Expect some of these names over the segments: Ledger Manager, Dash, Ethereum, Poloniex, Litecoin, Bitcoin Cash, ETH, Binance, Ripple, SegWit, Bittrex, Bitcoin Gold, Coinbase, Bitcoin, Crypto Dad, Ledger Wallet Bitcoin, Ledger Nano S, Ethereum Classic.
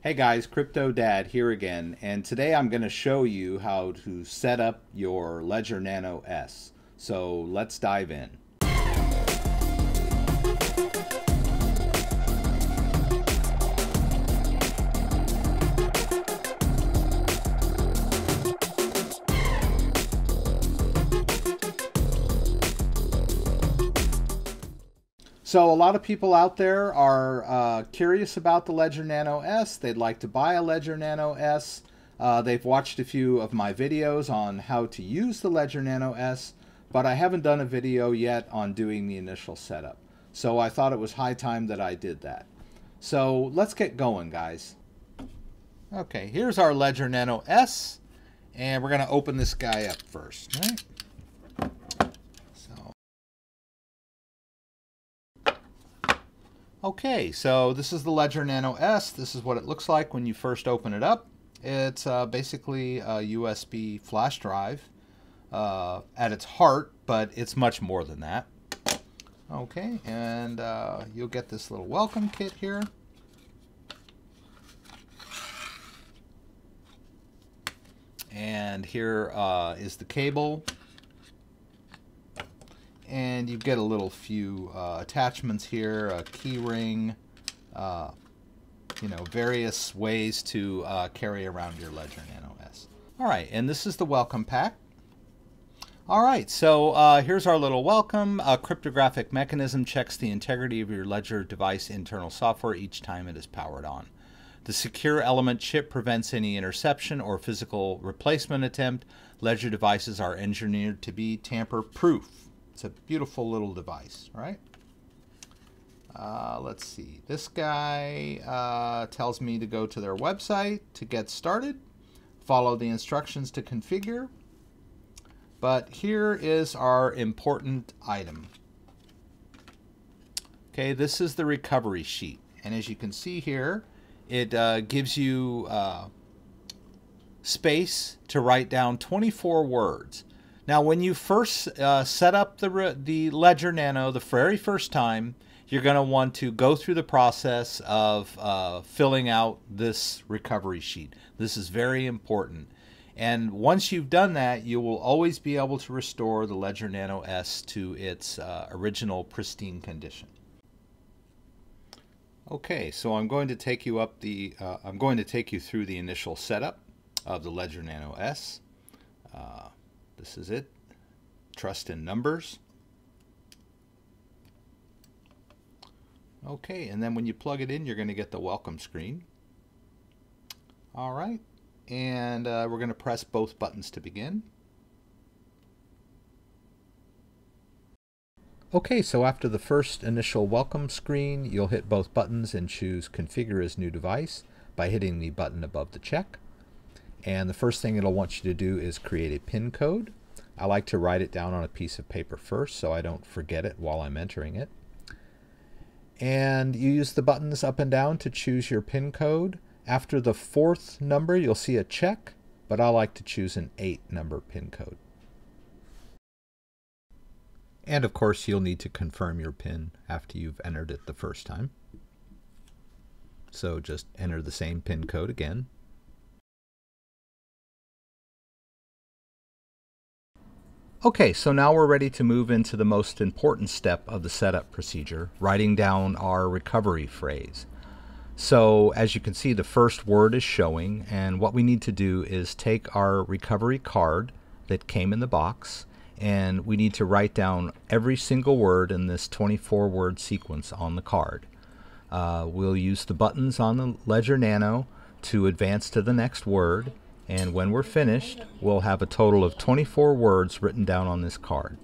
Hey guys, Crypto Dad here again, and today I'm going to show you how to set up your Ledger Nano S. So let's dive in. So a lot of people out there are curious about the Ledger Nano S. They'd like to buy a Ledger Nano S. They've watched a few of my videos on how to use the Ledger Nano S, but I haven't done a video yet on doing the initial setup. So I thought it was high time that I did that. So let's get going, guys. Okay, here's our Ledger Nano S, and we're gonna open this guy up first, right? Okay, so this is the Ledger Nano S. This is what it looks like when you first open it up. It's basically a USB flash drive at its heart, but it's much more than that. Okay, and you'll get this little welcome kit here. And here is the cable. And you get a little few attachments here, a key ring, you know, various ways to carry around your Ledger Nano S. All right, and this is the welcome pack. All right, so here's our little welcome. A cryptographic mechanism checks the integrity of your Ledger device internal software each time it is powered on. The secure element chip prevents any interception or physical replacement attempt. Ledger devices are engineered to be tamper-proof. It's a beautiful little device, right? Let's see. This guy tells me to go to their website to get started. Follow the instructions to configure. But here is our important item. Okay, this is the recovery sheet. And as you can see here, it gives you space to write down 24 words. Now, when you first set up the Ledger Nano the very first time, you're going to want to go through the process of filling out this recovery sheet. This is very important. And once you've done that, you will always be able to restore the Ledger Nano S to its original pristine condition. Okay, so I'm going to take you up the. I'm going to take you through the initial setup of the Ledger Nano S. This is it. Trust in numbers. Okay, and then when you plug it in, you're going to get the welcome screen. All right, and we're going to press both buttons to begin. Okay, so after the first initial welcome screen, you'll hit both buttons and choose Configure as New Device by hitting the button above the check. And the first thing it'll want you to do is create a PIN code. I like to write it down on a piece of paper first so I don't forget it while I'm entering it. And you use the buttons up and down to choose your PIN code. After the fourth number, you'll see a check, but I like to choose an 8-number PIN code. And of course, you'll need to confirm your PIN after you've entered it the first time. So just enter the same PIN code again. Okay, so now we're ready to move into the most important step of the setup procedure, writing down our recovery phrase. So as you can see, the first word is showing, and what we need to do is take our recovery card that came in the box, and we need to write down every single word in this 24-word sequence on the card. We'll use the buttons on the Ledger Nano to advance to the next word. And when we're finished, we'll have a total of 24 words written down on this card.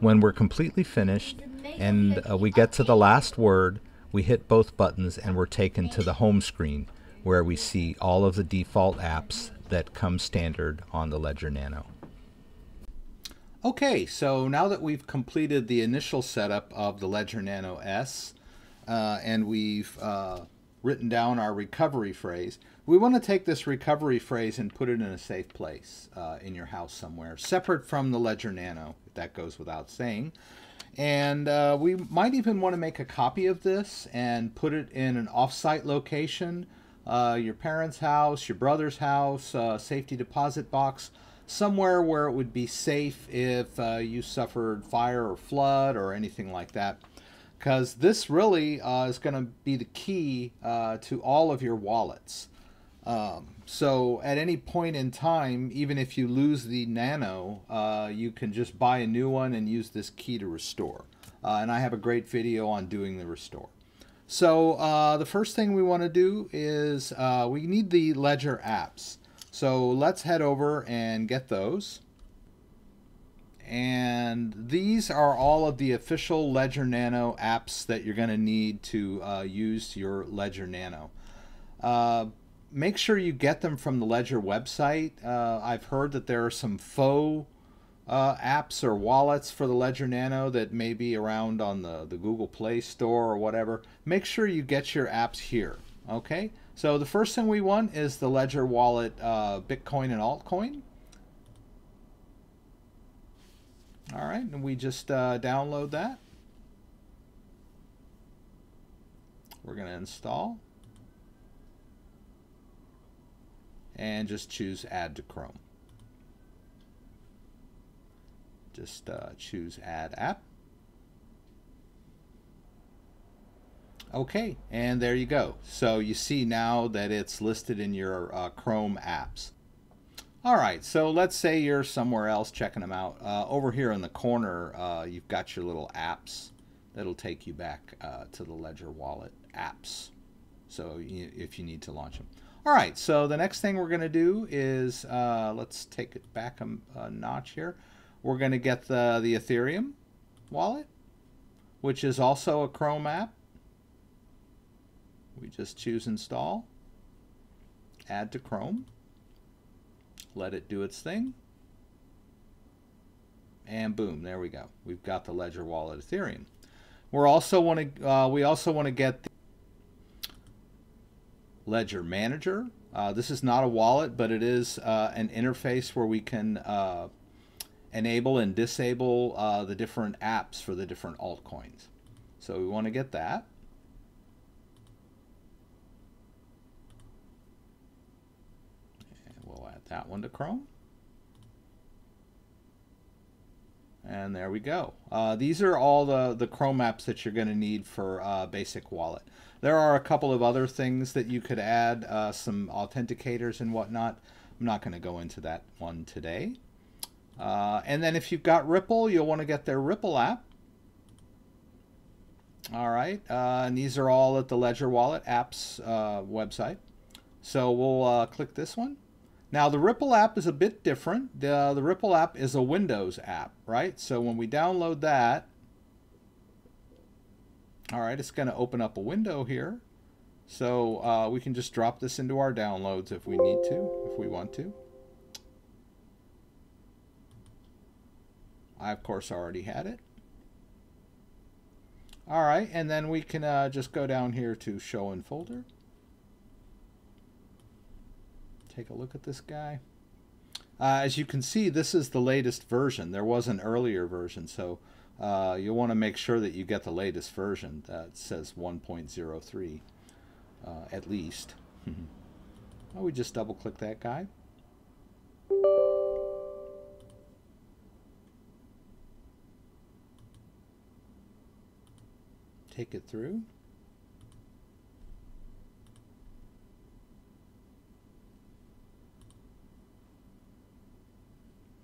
When we're completely finished and we get to the last word, we hit both buttons and we're taken to the home screen where we see all of the default apps that come standard on the Ledger Nano. Okay, so now that we've completed the initial setup of the Ledger Nano S and we've written down our recovery phrase, we want to take this recovery phrase and put it in a safe place in your house somewhere, separate from the Ledger Nano, if that goes without saying. And we might even want to make a copy of this and put it in an off-site location your parents' house, your brother's house, safety deposit box, somewhere where it would be safe if you suffered fire or flood or anything like that. Because this really is going to be the key to all of your wallets. So at any point in time, even if you lose the Nano, you can just buy a new one and use this key to restore. And I have a great video on doing the restore. So the first thing we want to do is we need the Ledger apps. So let's head over and get those. And these are all of the official Ledger Nano apps that you're going to need to use your Ledger Nano. Make sure you get them from the Ledger website. I've heard that there are some faux apps or wallets for the Ledger Nano that may be around on the Google Play Store or whatever. Make sure you get your apps here. Okay, so the first thing we want is the Ledger Wallet Bitcoin and Altcoin. All right, and we just download that. We're going to install. And just choose Add to Chrome. Just choose Add App. Okay, and there you go. So you see now that it's listed in your Chrome apps. All right, so let's say you're somewhere else checking them out. Over here in the corner, you've got your little apps that'll take you back to the Ledger Wallet apps. So if you need to launch them. All right, so the next thing we're going to do is, let's take it back a notch here. We're going to get the Ethereum wallet, which is also a Chrome app. We just choose Install, Add to Chrome, let it do its thing, and boom, there we go. We've got the Ledger Wallet Ethereum. We're also we also want to get the Ledger Manager. This is not a wallet, but it is an interface where we can enable and disable the different apps for the different altcoins. So we want to get that. And we'll add that one to Chrome. And there we go. These are all the Chrome apps that you're going to need for basic wallet. There are a couple of other things that you could add, some authenticators and whatnot. I'm not going to go into that one today. And then if you've got Ripple, you'll want to get their Ripple app. All right. And these are all at the Ledger Wallet Apps website. So we'll click this one. Now the Ripple app is a bit different. The Ripple app is a Windows app, right? So when we download that, all right, it's going to open up a window here. So we can just drop this into our downloads if we need to, if we want to. I, of course, already had it. All right, and then we can just go down here to Show in Folder. Take a look at this guy. As you can see, this is the latest version. There was an earlier version, so you'll want to make sure that you get the latest version that says 1.03 at least. Well, we just double click that guy. Take it through.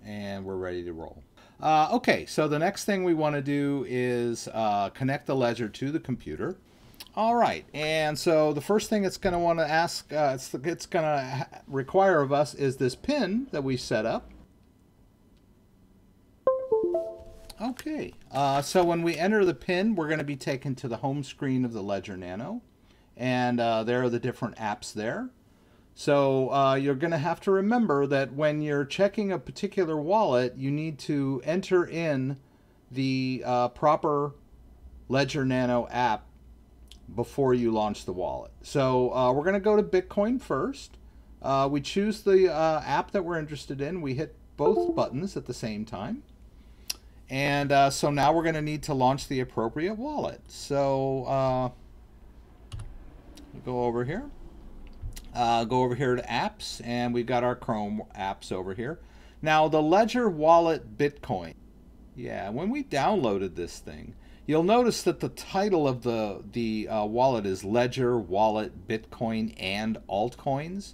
And we're ready to roll. Okay, so the next thing we want to do is connect the Ledger to the computer. All right, and so the first thing it's going to want to ask, it's going to require of us is this PIN that we set up. Okay, so when we enter the PIN, we're going to be taken to the home screen of the Ledger Nano. And there are the different apps there. So you're going to have to remember that when you're checking a particular wallet, you need to enter in the proper Ledger Nano app before you launch the wallet. So we're going to go to Bitcoin first. We choose the app that we're interested in. We hit both buttons at the same time. And so now we're going to need to launch the appropriate wallet. So we go over here. Go over here to apps, and we've got our Chrome apps over here. Now the Ledger Wallet Bitcoin. Yeah, when we downloaded this thing, you'll notice that the title of the wallet is Ledger Wallet Bitcoin and Altcoins.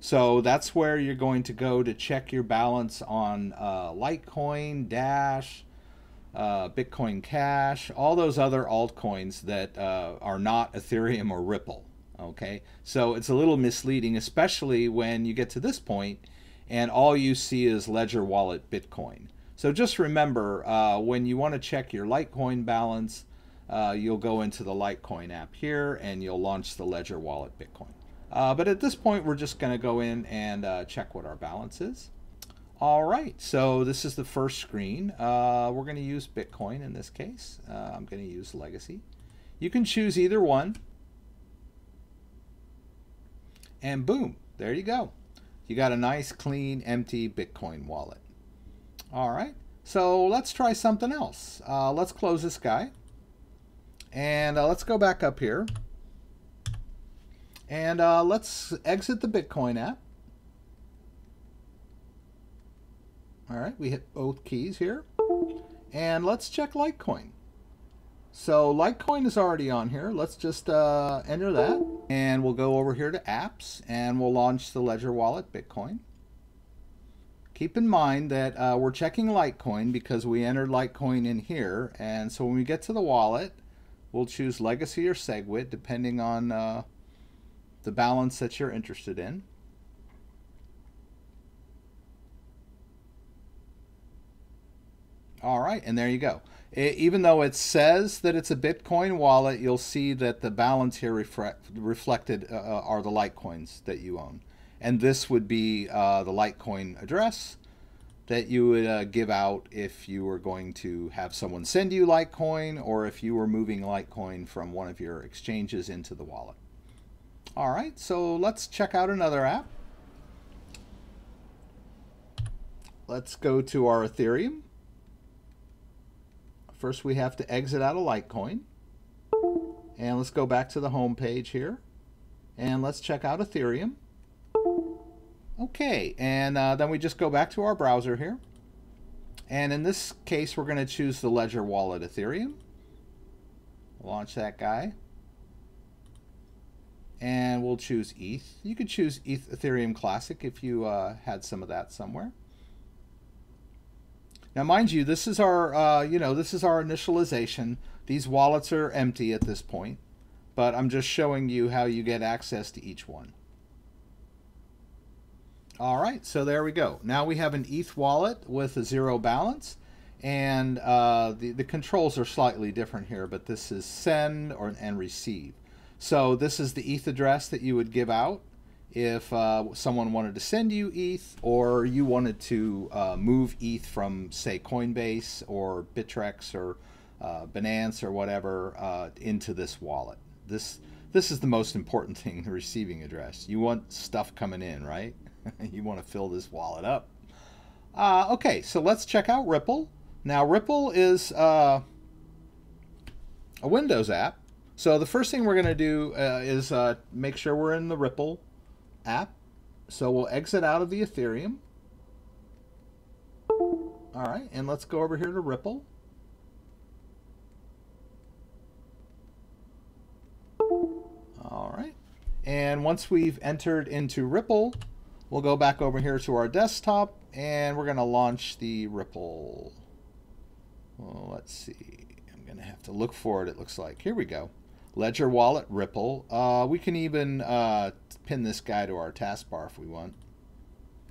So that's where you're going to go to check your balance on Litecoin, Dash, Bitcoin Cash, all those other altcoins that are not Ethereum or Ripple. Okay, so it's a little misleading, especially when you get to this point and all you see is Ledger Wallet Bitcoin. So just remember, when you want to check your Litecoin balance, you'll go into the Litecoin app here and you'll launch the Ledger Wallet Bitcoin. But at this point, we're just going to go in and check what our balance is. All right, so this is the first screen. We're going to use Bitcoin in this case. I'm going to use Legacy. You can choose either one. And boom, there you go. You got a nice, clean, empty Bitcoin wallet. All right, so let's try something else. Let's close this guy, and let's go back up here, and let's exit the Bitcoin app. All right, we hit both keys here, and let's check Litecoin. So Litecoin is already on here. Let's just enter that, and we'll go over here to apps, and we'll launch the Ledger Wallet Bitcoin. Keep in mind that we're checking Litecoin because we entered Litecoin in here. And so when we get to the wallet, we'll choose Legacy or SegWit, depending on the balance that you're interested in. All right, and there you go. Even though it says that it's a Bitcoin wallet, you'll see that the balance here reflected are the Litecoins that you own. And this would be the Litecoin address that you would give out if you were going to have someone send you Litecoin, or if you were moving Litecoin from one of your exchanges into the wallet. All right, so let's check out another app. Let's go to our Ethereum. First, we have to exit out of Litecoin. And let's go back to the home page here. And let's check out Ethereum. Okay, and then we just go back to our browser here. And in this case, we're going to choose the Ledger Wallet Ethereum. Launch that guy. And we'll choose ETH. You could choose ETH Ethereum Classic if you had some of that somewhere. Now, mind you, this is our, this is our initialization. These wallets are empty at this point, but I'm just showing you how you get access to each one. All right, so there we go. Now we have an ETH wallet with a zero balance, and the controls are slightly different here, but this is send and receive. So this is the ETH address that you would give out if someone wanted to send you ETH, or you wanted to move ETH from, say, Coinbase or Bittrex or Binance or whatever into this wallet. This is the most important thing, the receiving address. You want stuff coming in, right? You want to fill this wallet up. Okay, so let's check out Ripple. Now, Ripple is a Windows app. So the first thing we're going to do is make sure we're in the Ripple app. So we'll exit out of the Ethereum. All right, and let's go over here to Ripple. All right, and once we've entered into Ripple, we'll go back over here to our desktop, and we're going to launch the Ripple. Well, let's see. I'm going to have to look for it, it looks like. Here we go. Ledger Wallet Ripple. We can even pin this guy to our taskbar if we want.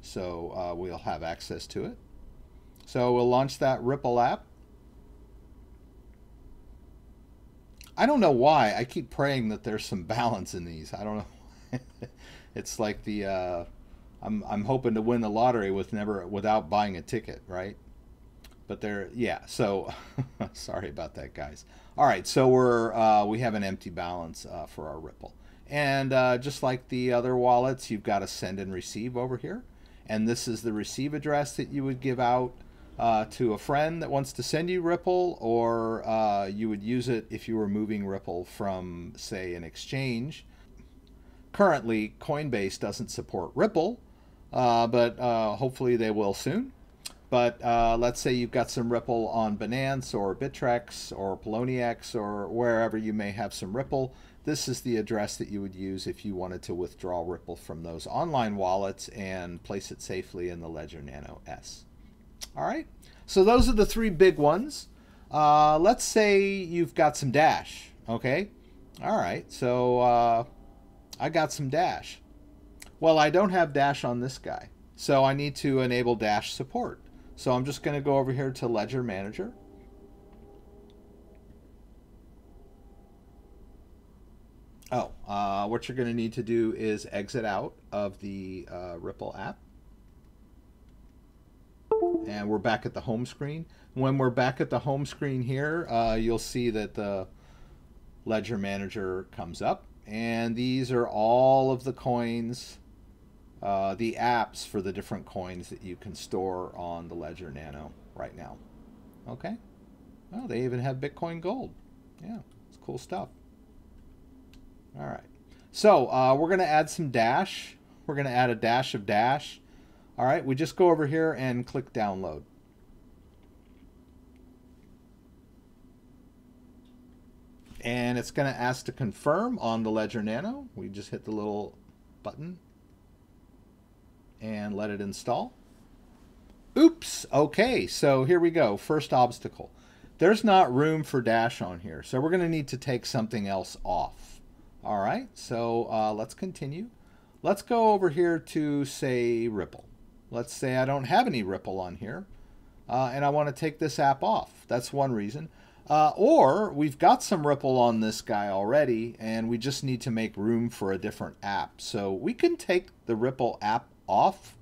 So we'll have access to it. So we'll launch that Ripple app. I don't know why. I keep praying that there's some balance in these. I don't know. It's like the... I'm hoping to win the lottery without buying a ticket, right? But there, yeah. So, sorry about that, guys. All right, so we're we have an empty balance for our Ripple, and just like the other wallets, you've got to send and receive over here, and this is the receive address that you would give out to a friend that wants to send you Ripple, or you would use it if you were moving Ripple from, say, an exchange Currently, Coinbase doesn't support Ripple, but hopefully they will soon. But let's say you've got some Ripple on Binance or Bittrex or Poloniex or wherever you may have some Ripple. This is the address that you would use if you wanted to withdraw Ripple from those online wallets and place it safely in the Ledger Nano S. All right, so those are the three big ones. Let's say you've got some Dash, okay? All right, so I got some Dash. Well, I don't have Dash on this guy, so I need to enable Dash support. So I'm just gonna go over here to Ledger Manager. Oh, what you're going to need to do is exit out of the Ripple app. And we're back at the home screen. When we're back at the home screen here, you'll see that the Ledger Manager comes up. And these are all of the coins, the apps for the different coins that you can store on the Ledger Nano right now. Okay. Well, they even have Bitcoin Gold. Yeah, it's cool stuff. All right, so we're going to add some Dash. We're going to add a dash of Dash. All right, we just go over here and click download. And it's going to ask to confirm on the Ledger Nano. We just hit the little button and let it install. Oops, okay, so here we go, first obstacle. There's not room for Dash on here, so we're going to need to take something else off. All right, so let's continue. Let's go over here to, say, Ripple. Let's say I don't have any Ripple on here, and I want to take this app off. That's one reason. Or we've got some Ripple on this guy already, and we just need to make room for a different app. So we can take the Ripple app off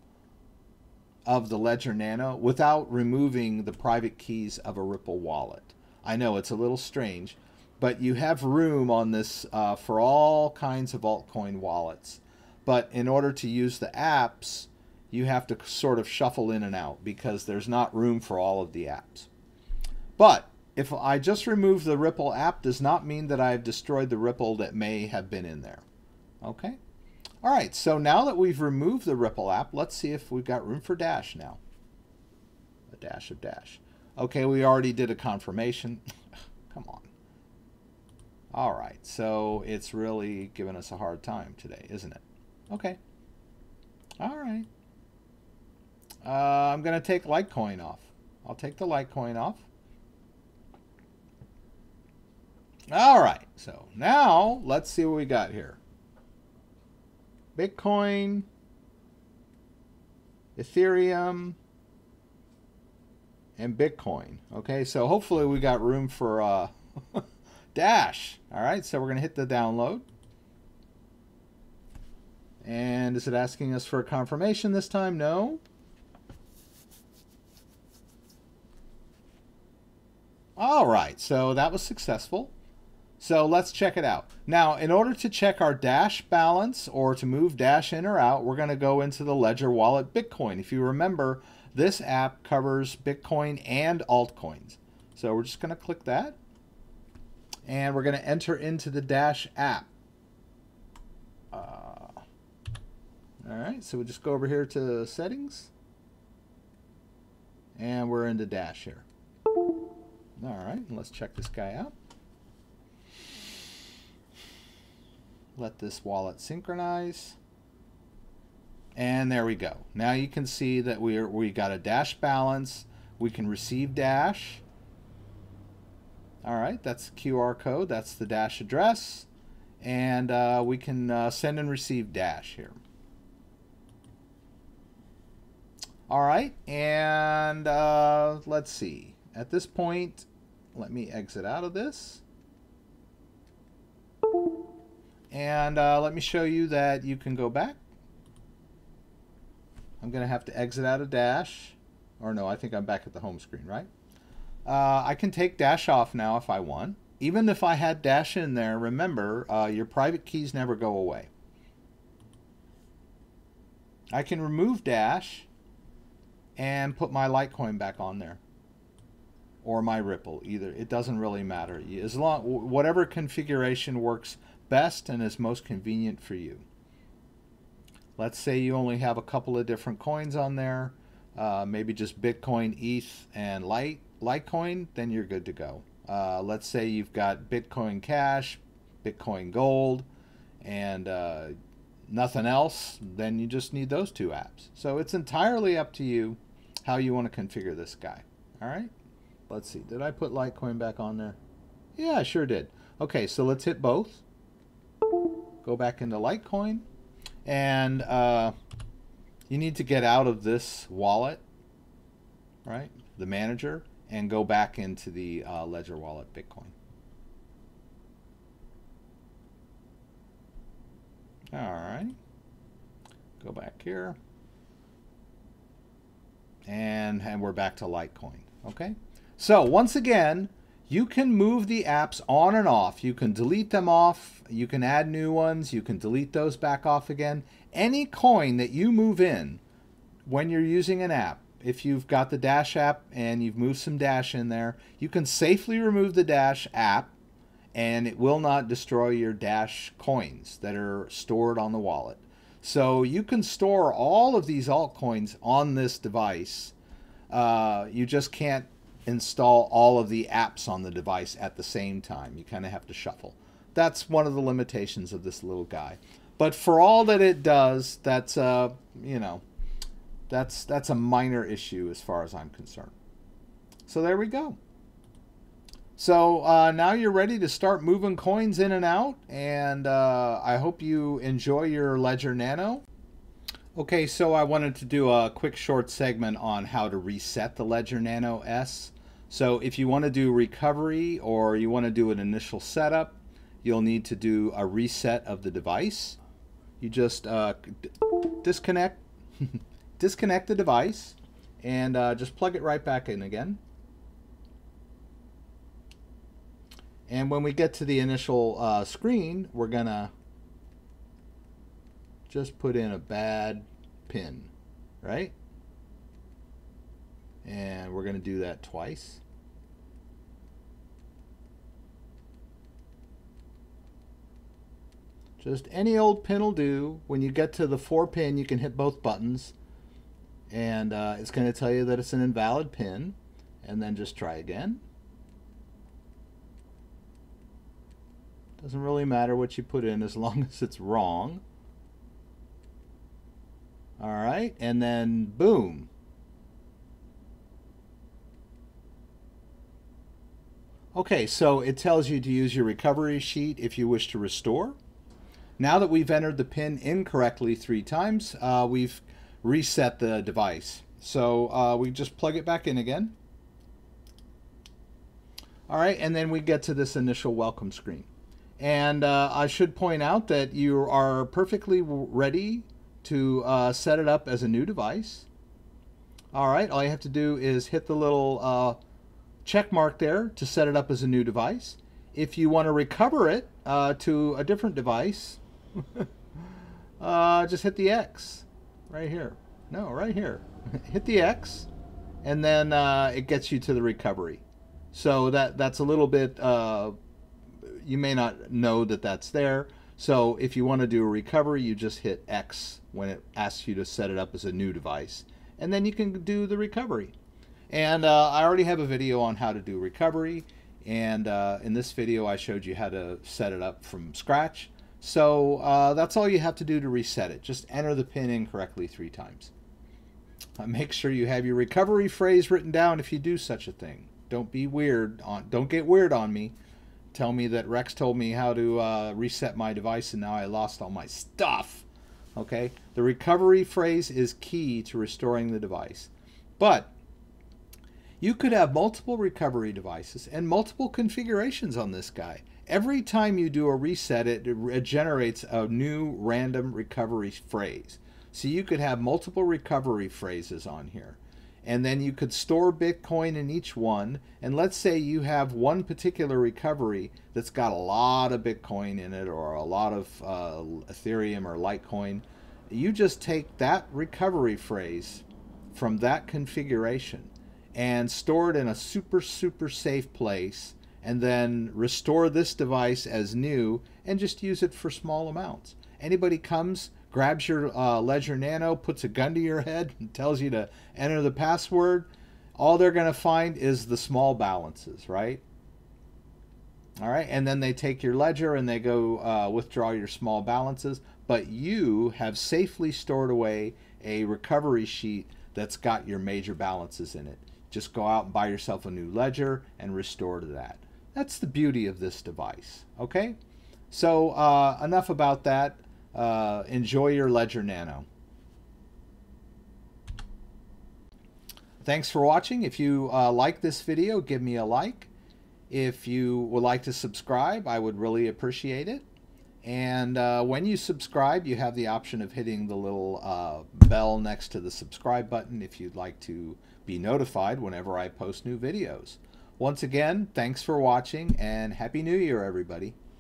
of the Ledger Nano without removing the private keys of a Ripple wallet. I know it's a little strange, but you have room on this for all kinds of altcoin wallets. But in order to use the apps, you have to sort of shuffle in and out because there's not room for all of the apps. But if I just remove the Ripple app, does not mean that I've destroyed the Ripple that may have been in there. Okay? All right, so now that we've removed the Ripple app, let's see if we've got room for Dash now. A dash of Dash. Okay, we already did a confirmation. Come on. All right, so it's really giving us a hard time today, isn't it? Okay. All right. I'm going to take Litecoin off. I'll take the Litecoin off. All right, so now let's see what we got here. Bitcoin, Ethereum, and Bitcoin. Okay, so hopefully we got room for Dash. All right, so we're going to hit the download. And is it asking us for a confirmation this time? No. All right, so that was successful. So let's check it out. Now, in order to check our Dash balance or to move Dash in or out, we're going to go into the Ledger Wallet Bitcoin. If you remember, this app covers Bitcoin and altcoins. So we're just going to click that. And we're going to enter into the Dash app. All right, so we'll just go over here to settings. And we're into Dash here. All right, let's check this guy out. Let this wallet synchronize. And there we go. Now you can see that we got a Dash balance. We can receive Dash. All right, that's the QR code. That's the Dash address. And we can send and receive Dash here. All right, and let's see. At this point, let me exit out of this. And let me show you that you can go back. I'm going to have to exit out of Dash. Or no, I think I'm back at the home screen, right? I can take Dash off now if I want. Even if I had Dash in there, remember, your private keys never go away. I can remove Dash and put my Litecoin back on there. Or my Ripple, either. It doesn't really matter. As long, whatever configuration works best and is most convenient for you. Let's say you only have a couple of different coins on there, maybe just Bitcoin, ETH, and Litecoin, then you're good to go. Let's say you've got Bitcoin Cash, Bitcoin Gold, and nothing else, then you just need those two apps. So it's entirely up to you how you want to configure this guy. All right, let's see. Did I put Litecoin back on there? Yeah, I sure did. Okay, so let's hit both. Go back into Litecoin. And you need to get out of this wallet, right? The manager, and go back into the Ledger Wallet Bitcoin. All right, go back here. And we're back to Litecoin, okay? So once again, you can move the apps on and off. You can delete them off. You can add new ones. You can delete those back off again. Any coin that you move in when you're using an app, if you've got the Dash app and you've moved some Dash in there, you can safely remove the Dash app and it will not destroy your Dash coins that are stored on the wallet. So you can store all of these altcoins on this device. You just can't install all of the apps on the device at the same time. You kind of have to shuffle. That's one of the limitations of this little guy. But for all that it does, that's you know, that's a minor issue as far as I'm concerned. So there we go. So now you're ready to start moving coins in and out, and I hope you enjoy your Ledger Nano. Okay, so I wanted to do a quick short segment on how to reset the Ledger Nano S. So if you want to do recovery or you want to do an initial setup, you'll need to do a reset of the device. You just disconnect the device and just plug it right back in again. And when we get to the initial screen, we're gonna just put in a bad pin, right? And we're gonna do that twice. Just any old pin will do. When you get to the 4 pin, you can hit both buttons and it's gonna tell you that it's an invalid pin, and then just try again. Doesn't really matter what you put in as long as it's wrong. All right, and then boom. Okay, so it tells you to use your recovery sheet if you wish to restore. Now that we've entered the pin incorrectly 3 times, we've reset the device. So we just plug it back in again. All right, and then we get to this initial welcome screen. And I should point out that you are perfectly ready to set it up as a new device. All right, all you have to do is hit the little check mark there to set it up as a new device. If you want to recover it to a different device, just hit the X right here. No, right here. Hit the X, and then it gets you to the recovery. So that's a little bit... you may not know that that's there. So if you want to do a recovery, you just hit X when it asks you to set it up as a new device, and then you can do the recovery. And I already have a video on how to do recovery, and in this video I showed you how to set it up from scratch. So that's all you have to do to reset it. Just enter the pin incorrectly 3 times. Make sure you have your recovery phrase written down if you do such a thing. Don't be weird on, don't get weird on me. Tell me that Rex told me how to reset my device and now I lost all my stuff. Okay, the recovery phrase is key to restoring the device. But you could have multiple recovery devices and multiple configurations on this guy. Every time you do a reset, it generates a new random recovery phrase. So you could have multiple recovery phrases on here. And then you could store Bitcoin in each one. And let's say you have one particular recovery that's got a lot of Bitcoin in it, or a lot of Ethereum or Litecoin. You just take that recovery phrase from that configuration and store it in a super, super safe place, and then restore this device as new and just use it for small amounts. Anybody comes, grabs your Ledger Nano, puts a gun to your head, and tells you to enter the password, all they're going to find is the small balances, right? All right, and then they take your ledger and they go withdraw your small balances, but you have safely stored away a recovery sheet that's got your major balances in it. Just go out and buy yourself a new ledger and restore to that. That's the beauty of this device, okay? So enough about that. Enjoy your Ledger Nano. Thanks for watching. If you like this video, give me a like. If you would like to subscribe, I would really appreciate it. And when you subscribe, you have the option of hitting the little bell next to the subscribe button if you'd like to be notified whenever I post new videos. Once again, thanks for watching and Happy New Year, everybody.